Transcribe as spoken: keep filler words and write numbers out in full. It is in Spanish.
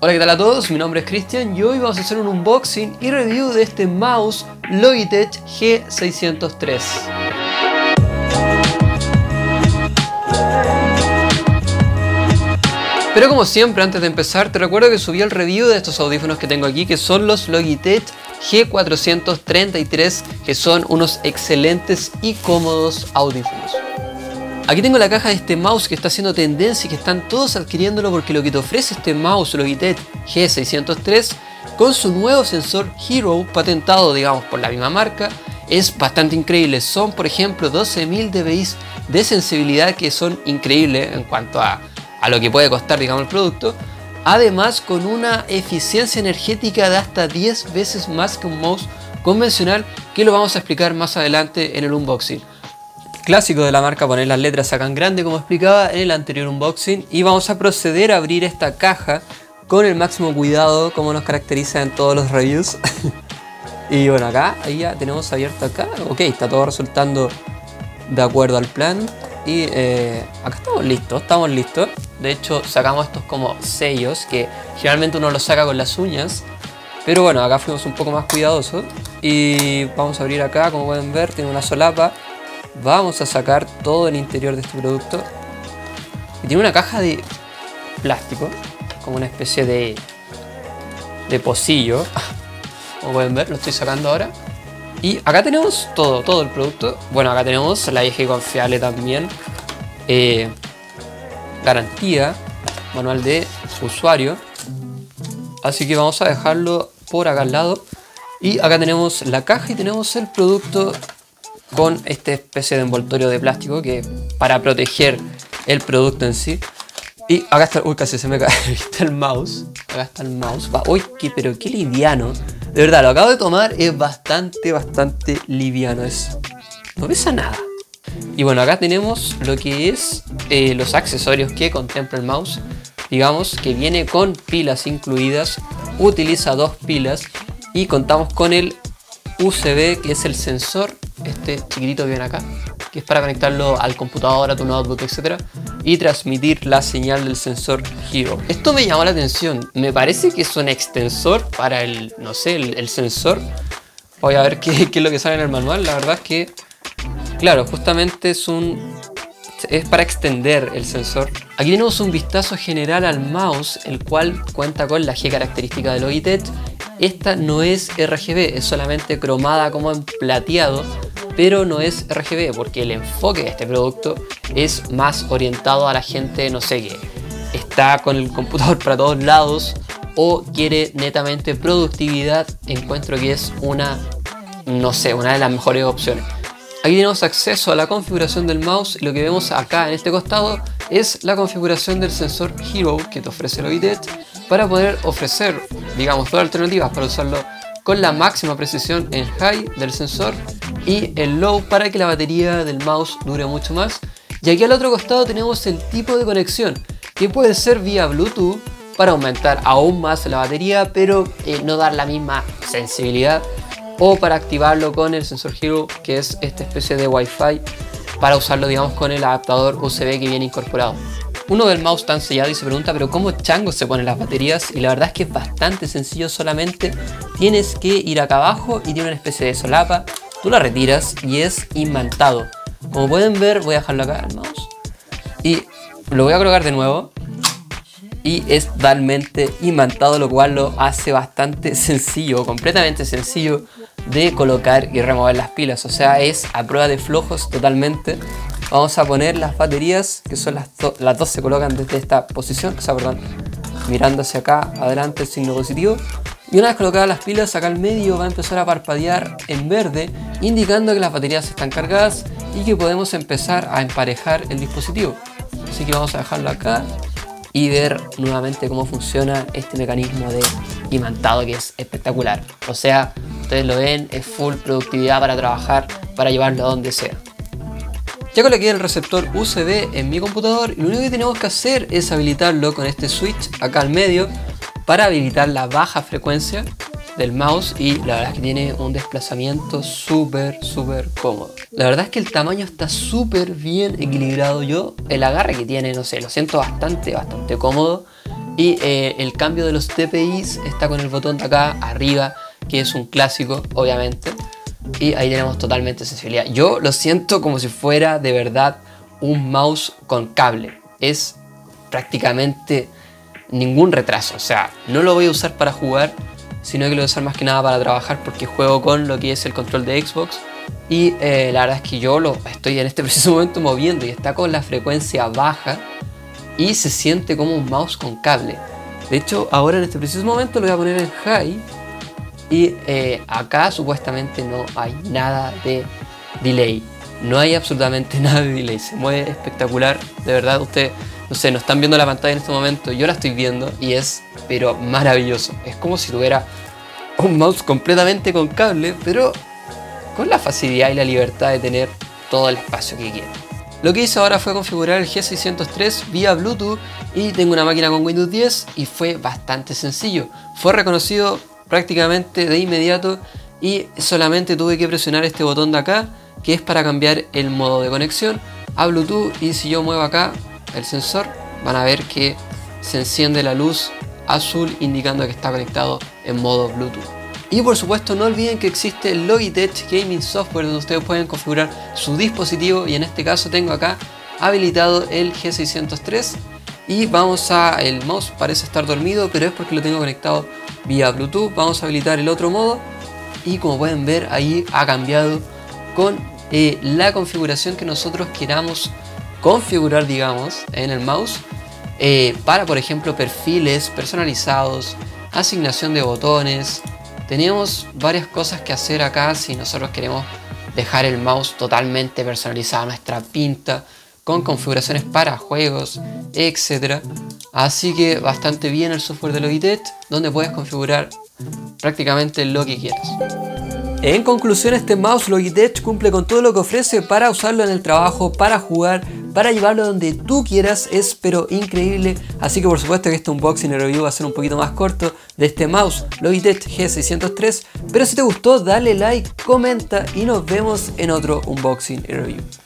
Hola, ¿qué tal a todos? Mi nombre es Cristian y hoy vamos a hacer un unboxing y review de este mouse Logitech G seiscientos tres. Pero como siempre, antes de empezar, te recuerdo que subí el review de estos audífonos que tengo aquí, que son los Logitech G cuatrocientos treinta y tres, que son unos excelentes y cómodos audífonos. Aquí tengo la caja de este mouse que está haciendo tendencia y que están todos adquiriéndolo porque lo que te ofrece este mouse Logitech G seiscientos tres con su nuevo sensor Hero, patentado digamos por la misma marca, es bastante increíble. Son por ejemplo doce mil dBs de sensibilidad, que son increíbles en cuanto a, a lo que puede costar digamos el producto. Además, con una eficiencia energética de hasta diez veces más que un mouse convencional, que lo vamos a explicar más adelante en el unboxing. Clásico de la marca poner las letras acá en grande, como explicaba en el anterior unboxing, y vamos a proceder a abrir esta caja con el máximo cuidado, como nos caracteriza en todos los reviews. Y bueno, acá, ahí ya tenemos abierto acá, ok, está todo resultando de acuerdo al plan y eh, acá estamos listos, estamos listos. De hecho, sacamos estos como sellos que generalmente uno los saca con las uñas, pero bueno, acá fuimos un poco más cuidadosos y vamos a abrir acá. Como pueden ver, tiene una solapa. Vamos a sacar todo el interior de este producto. Tiene una caja de plástico, como una especie de, de pocillo. Como pueden ver, lo estoy sacando ahora. Y acá tenemos todo, todo el producto. Bueno, acá tenemos la vieja y confiable también. Eh, garantía, manual de usuario. Así que vamos a dejarlo por acá al lado. Y acá tenemos la caja y tenemos el producto con esta especie de envoltorio de plástico que para proteger el producto en sí. Y acá está, uy, casi se me cae, ahí está el mouse, acá está el mouse, va, uy, qué, pero qué liviano, de verdad, lo acabo de tomar, es bastante, bastante liviano, es, no pesa nada. Y bueno, acá tenemos lo que es eh, los accesorios que contempla el mouse, digamos, que viene con pilas incluidas, utiliza dos pilas y contamos con el U S B, que es el sensor, este chiquitito que ven acá, que es para conectarlo al computador, a tu notebook, etcétera, y transmitir la señal del sensor Hero. Esto me llamó la atención, me parece que es un extensor para el, no sé, el, el sensor. Voy a ver qué, qué es lo que sale en el manual. La verdad es que, claro, justamente es un... es para extender el sensor. Aquí tenemos un vistazo general al mouse, el cual cuenta con la G característica de Logitech. Esta no es R G B, es solamente cromada como en plateado, pero no es R G B porque el enfoque de este producto es más orientado a la gente, no sé qué, está con el computador para todos lados o quiere netamente productividad. Encuentro que es una, no sé, una de las mejores opciones. Aquí tenemos acceso a la configuración del mouse y lo que vemos acá en este costado es la configuración del sensor Hero que te ofrece Logitech para poder ofrecer, digamos, dos alternativas para usarlo con la máxima precisión en high del sensor y en low para que la batería del mouse dure mucho más. Y aquí al otro costado tenemos el tipo de conexión que puede ser vía Bluetooth para aumentar aún más la batería pero eh, no dar la misma sensibilidad, o para activarlo con el sensor Hero, que es esta especie de Wi-Fi, para usarlo digamos con el adaptador U S B que viene incorporado. Uno ve el mouse tan sellado y se pregunta, pero ¿cómo chango se ponen las baterías? Y la verdad es que es bastante sencillo, solamente tienes que ir acá abajo y tiene una especie de solapa, tú la retiras y es imantado. Como pueden ver, voy a dejarlo acá el mouse y lo voy a colocar de nuevo. Y es totalmente imantado, lo cual lo hace bastante sencillo, completamente sencillo de colocar y remover las pilas. O sea, es a prueba de flojos totalmente. Vamos a poner las baterías, que son las, do las dos se colocan desde esta posición, o sea, perdón, mirando hacia acá, adelante el signo positivo. Y una vez colocadas las pilas, acá al medio va a empezar a parpadear en verde, indicando que las baterías están cargadas y que podemos empezar a emparejar el dispositivo. Así que vamos a dejarlo acá y ver nuevamente cómo funciona este mecanismo de imantado, que es espectacular. O sea, ustedes lo ven, es full productividad para trabajar, para llevarlo a donde sea. Ya coloqué el receptor U S B en mi computador y lo único que tenemos que hacer es habilitarlo con este switch acá al medio para habilitar la baja frecuencia del mouse, y la verdad es que tiene un desplazamiento súper súper cómodo. La verdad es que el tamaño está súper bien equilibrado. Yo el agarre que tiene, no sé, lo siento bastante bastante cómodo. Y eh, el cambio de los T P Is está con el botón de acá arriba, que es un clásico, obviamente. Y ahí tenemos totalmente sensibilidad. Yo lo siento como si fuera de verdad un mouse con cable. Es prácticamente ningún retraso. O sea, no lo voy a usar para jugar, sino que lo voy a usar más que nada para trabajar, porque juego con lo que es el control de Xbox. Y eh, la verdad es que yo lo estoy en este preciso momento moviendo y está con la frecuencia baja. Y se siente como un mouse con cable. De hecho, ahora en este preciso momento lo voy a poner en high. Y eh, acá supuestamente no hay nada de delay. No hay absolutamente nada de delay. Se mueve espectacular. De verdad, ustedes, no sé, no están viendo la pantalla en este momento. Yo la estoy viendo y es, pero maravilloso. Es como si tuviera un mouse completamente con cable, pero con la facilidad y la libertad de tener todo el espacio que quiera. Lo que hice ahora fue configurar el G seiscientos tres vía Bluetooth y tengo una máquina con Windows diez y fue bastante sencillo. Fue reconocido prácticamente de inmediato y solamente tuve que presionar este botón de acá, que es para cambiar el modo de conexión a Bluetooth, y si yo muevo acá el sensor van a ver que se enciende la luz azul indicando que está conectado en modo Bluetooth. Y por supuesto no olviden que existe Logitech Gaming Software, donde ustedes pueden configurar su dispositivo, y en este caso tengo acá habilitado el G seiscientos tres y vamos a... el mouse parece estar dormido, pero es porque lo tengo conectado vía Bluetooth. Vamos a habilitar el otro modo y como pueden ver ahí ha cambiado con eh, la configuración que nosotros queramos configurar, digamos, en el mouse eh, para, por ejemplo, perfiles personalizados, asignación de botones. Tenemos varias cosas que hacer acá si nosotros queremos dejar el mouse totalmente personalizado a nuestra pinta, con configuraciones para juegos, etcétera. Así que bastante bien el software de Logitech, donde puedes configurar prácticamente lo que quieras. En conclusión, este mouse Logitech cumple con todo lo que ofrece para usarlo en el trabajo, para jugar, para llevarlo donde tú quieras. Es pero increíble, así que por supuesto que este unboxing y review va a ser un poquito más corto de este mouse Logitech G seiscientos tres, pero si te gustó dale like, comenta y nos vemos en otro unboxing y review.